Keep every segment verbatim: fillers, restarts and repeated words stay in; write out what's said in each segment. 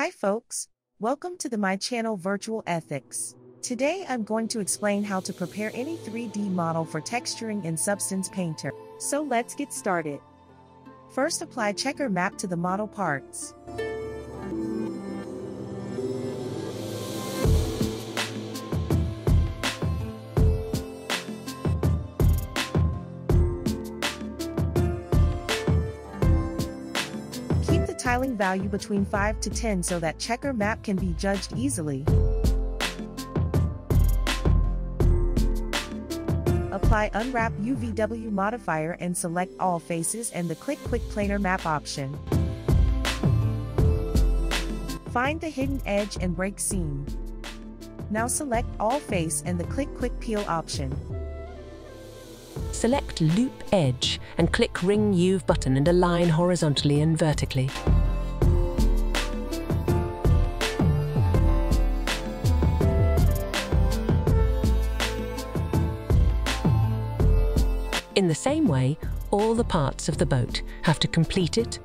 Hi folks, welcome to the my channel Virtual Ethics. Today I'm going to explain how to prepare any three D model for texturing in Substance Painter. So let's get started. First, apply checker map to the model parts. Tiling value between five to ten so that checker map can be judged easily. Apply Unwrap U V W modifier and select all faces and the Click Quick Planar Map option. Find the hidden edge and break seam. Now select all face and the Click Quick Peel option. Select Loop Edge and click Ring U V button and align horizontally and vertically. In the same way, all the parts of the boat have to complete it,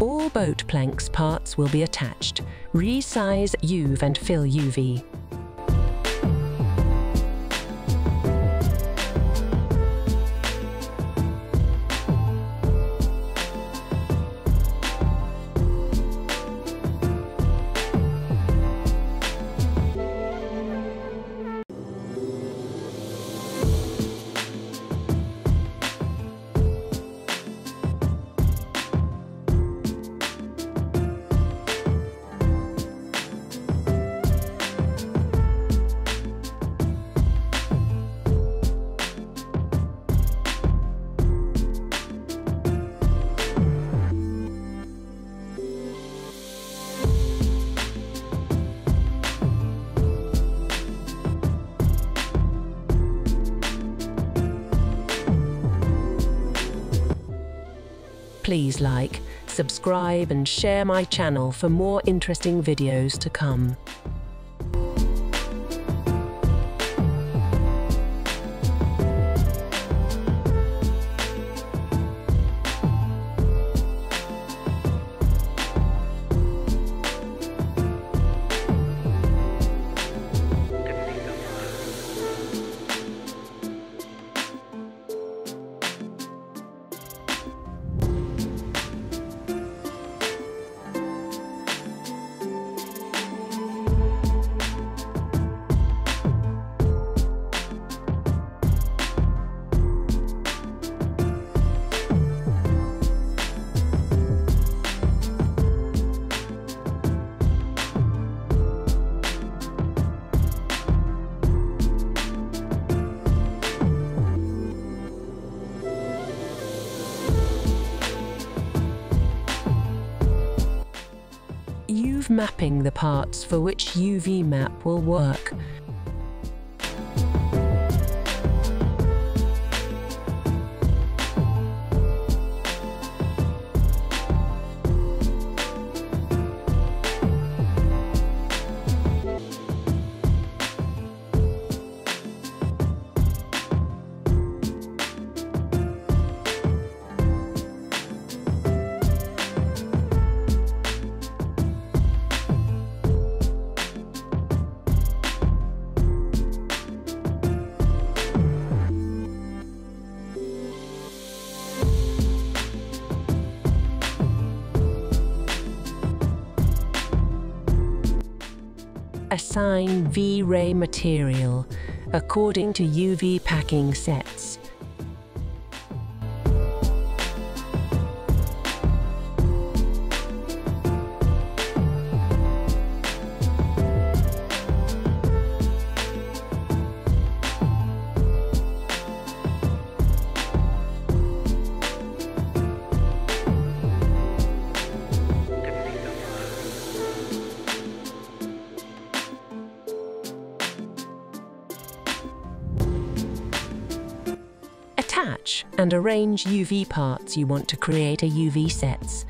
all boat planks parts will be attached. Resize U V and fill U V. Please like, subscribe and share my channel for more interesting videos to come. Mapping the parts for which U V map will work. Assign V-Ray material according to U V packing sets. attach and arrange U V parts you want to create a U V sets.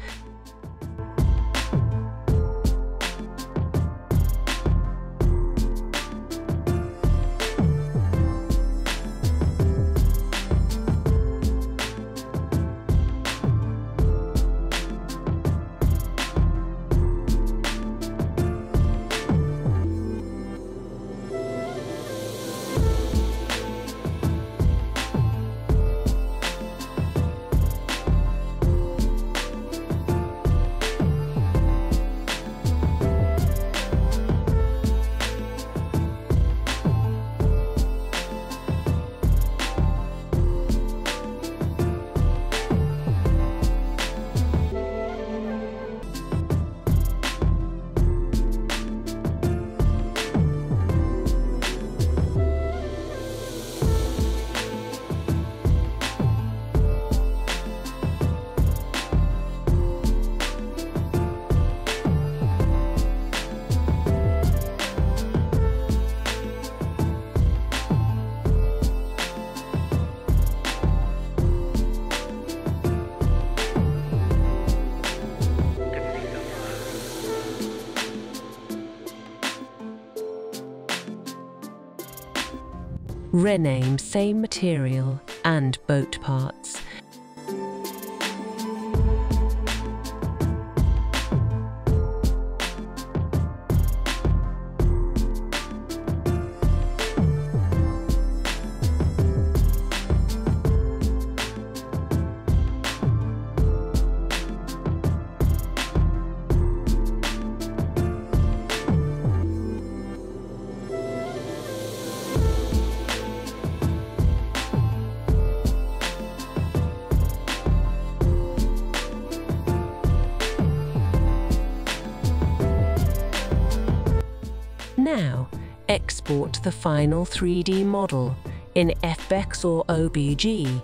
Rename same material and boat parts. Now, export the final three D model in F B X or O B J.